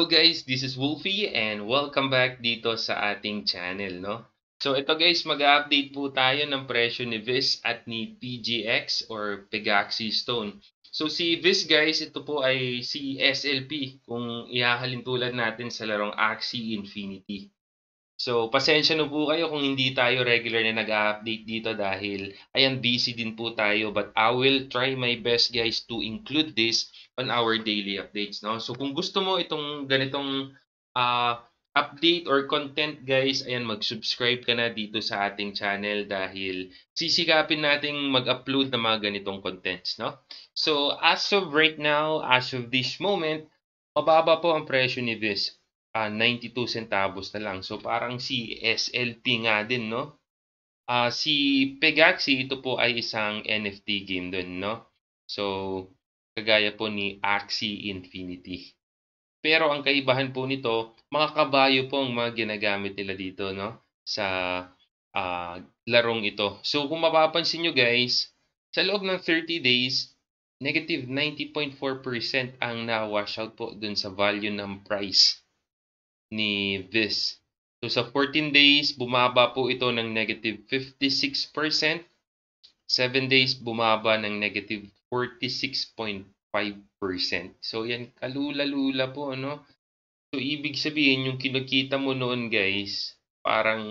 Hello guys, this is Woolfie and welcome back dito sa ating channel, no? So ito guys, mag-update po tayo ng presyo ni VIS at ni PGX or Pegaxy Stone. So si VIS guys, ito po ay si SLP kung ihahalin tulad natin sa larong Axie Infinity. So pasensya na po kayo kung hindi tayo regular na nag-update dito dahil ayan busy din po tayo, but I will try my best guys to include this on our daily updates, no? So kung gusto mo itong ganitong update or content guys, ayan mag-subscribe ka na dito sa ating channel dahil sisikapin nating mag-upload ng mga ganitong contents, no? So as of right now, as of this moment, mababa po ang presyo ni VIS. 92 centavos na lang. So parang si SLP nga din, no? Si Pegaxy, ito po ay isang NFT game dun, no? So kagaya po ni Axie Infinity. Pero ang kaibahan po nito, mga kabayo po ang mga ginagamit nila dito, no? Sa larong ito. So kung mapapansin nyo guys, sa loob ng 30 days, negative 90.4% ang na-washout po dun sa value ng price ni VIS. So sa 14 days, bumaba po ito ng negative 56%. 7 days, bumaba ng negative 46.5%. So yan, kalula-lula po, ano? So ibig sabihin, yung kinakita mo noon guys, parang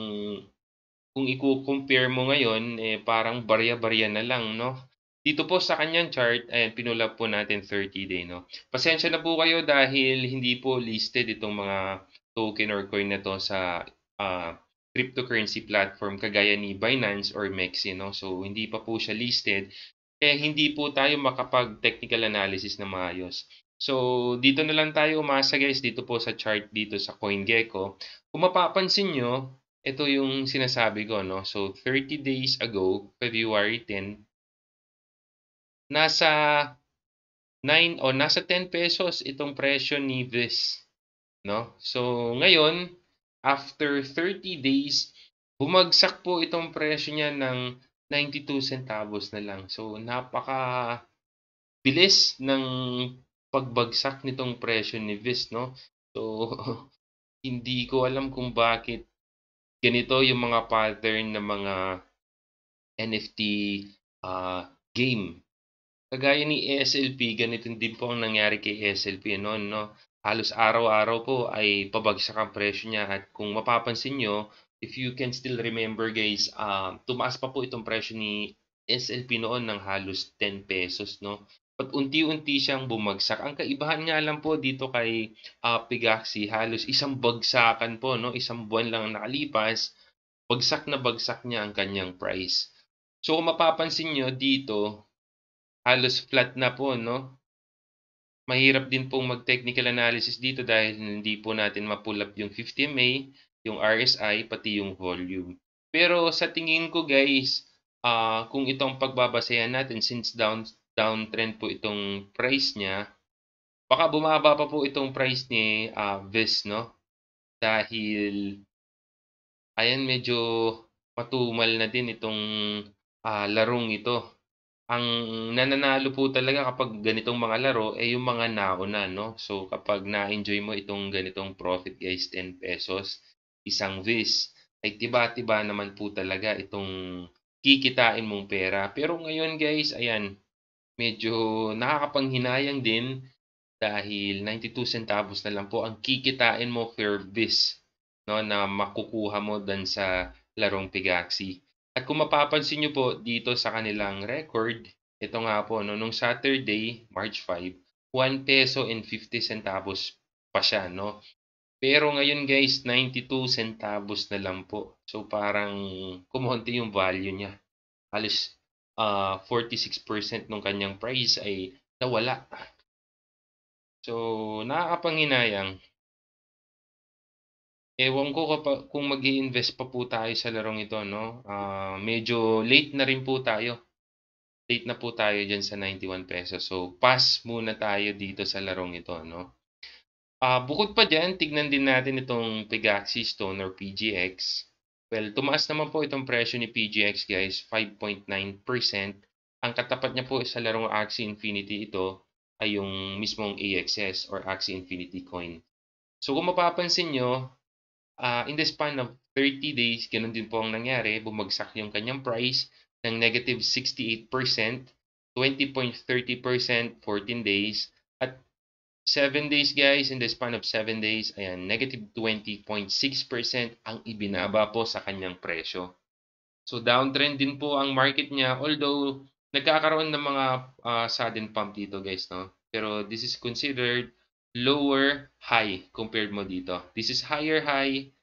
kung i-compare mo ngayon, eh, parang barya-barya na lang, no? Dito po sa kanyang chart, ayan, pinulap po natin 30-day, no? Pasensya na po kayo dahil hindi po listed itong mga token or coin na to sa cryptocurrency platform kagaya ni Binance or MEX, no? So hindi pa po siya listed kaya hindi po tayo makapag technical analysis na maayos. So dito na lang tayo umasa guys dito po sa chart dito sa CoinGecko. Kung mapapansin nyo, ito yung sinasabi ko, no? So 30 days ago, February 10, nasa 9 o nasa 10 pesos itong presyo ni VIS, no? So ngayon, after 30 days, bumagsak po itong presyo niya ng 92 centavos na lang. So napaka bilis ng pagbagsak nitong presyo ni VIS, no? So hindi ko alam kung bakit ganito yung mga pattern ng mga NFT game. Kagaya ni SLP, ganito din po ang nangyari kay SLP noon, no? Halos araw-araw po ay pabagsak ang presyo niya at kung mapapansin nyo, if you can still remember guys, tumaas pa po itong presyo ni SLP noon ng halos 10 pesos, no? At unti-unti siyang bumagsak. Ang kaibahan nga lang po dito kay Pegaxy, halos isang bagsakan po, no? Isang buwan lang nakalipas, bagsak na bagsak niya ang kanyang price. So kung mapapansin nyo dito, halos flat na po, no? Mahirap din pong mag-technical analysis dito dahil hindi po natin mapulap yung 50MA, yung RSI, pati yung volume. Pero sa tingin ko guys, kung itong pagbabasehan natin, since downtrend po itong price niya, baka bumaba pa po itong price ni VIS, no? Dahil, ayan, medyo matumal na din itong larong ito. Ang nananalo po talaga kapag ganitong mga laro ay yung mga nauna, no? So kapag na-enjoy mo itong ganitong profit guys, 10 pesos, isang VIS, ay tiba-tiba naman po talaga itong kikitain mong pera. Pero ngayon guys, ayan, medyo nakakapanghinayang din dahil 92 centavos na lang po ang kikitain mo per VIS, no, na makukuha mo dan sa larong Pegaxy. At kung mapapansin nyo po dito sa kanilang record, ito nga po, no, nung Saturday, March 5, 1 peso and 50 centavos pa siya, no? Pero ngayon guys, 92 centavos na lang po. So parang kumonti yung value niya. Halos 46% ng kanyang price ay nawala. So nakakapanghinayang. Ewan ko kung mag-i-invest pa po tayo sa larong ito, no? Medyo late na rin po tayo. Late na po tayo dyan sa 91 pesos. So, pass muna tayo dito sa larong ito, no? Bukod pa dyan, tignan din natin itong Pegaxy Stone or PGX. Well, tumaas naman po itong presyo ni PGX, guys. 5.9%. Ang katapat niya po sa larong Axie Infinity ito ay yung mismong AXS or Axie Infinity Coin. So kung mapapansin nyo, in the span of 30 days, ganun din po ang nangyari, bumagsak yung kanyang price ng negative 68%, 20.30%, 14 days, at 7 days guys, in the span of 7 days, ayan, negative 20.6% ang ibinaba po sa kanyang presyo. So downtrend din po ang market niya, although nagkakaroon ng mga sudden pump dito guys, no? Pero this is considered lower high compared mo dito. This is higher high,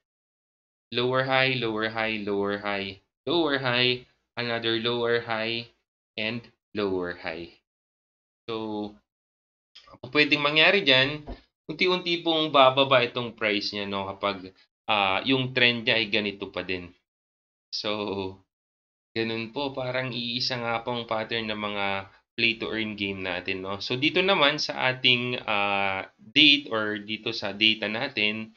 lower high, lower high, lower high, lower high, another lower high, and lower high. So, pwedeng mangyari dyan, unti-unti pong bababa itong price niya, no? Kapag yung trend niya ay ganito pa din. So, ganun po, parang iisa nga pong pattern ng mga play-to-earn game natin, no? So, dito naman sa ating date or dito sa data natin,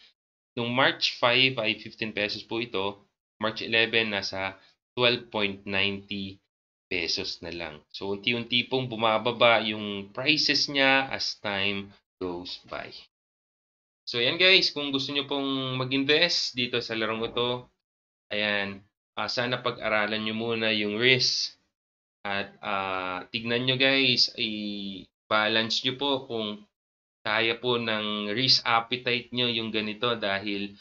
nung March 5 ay 15 pesos po ito. March 11 nasa 12.90 pesos na lang. So, unti-unti pong bumababa yung prices niya as time goes by. So, ayan guys, kung gusto nyo pong mag-invest dito sa larong ito, ayan, sana pag-aralan nyo muna yung risk at tignan nyo guys, i-balance nyo po kung kaya po ng risk appetite nyo yung ganito dahil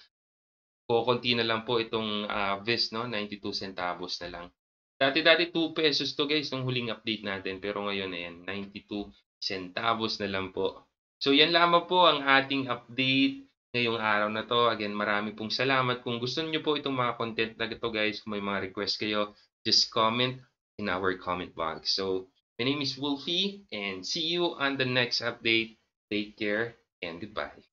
kukunti na lang po itong VIS, no? 92 centavos na lang. Dati-dati 2 pesos to guys nung huling update natin pero ngayon ayan, 92 centavos na lang po. So yan lamang po ang ating update ngayong araw na to. Again, marami pong salamat. Kung gusto niyo po itong mga content na ito guys, kung may mga request kayo, just comment in our comment box. So, my name is Wolfie and see you on the next update. Take care and goodbye.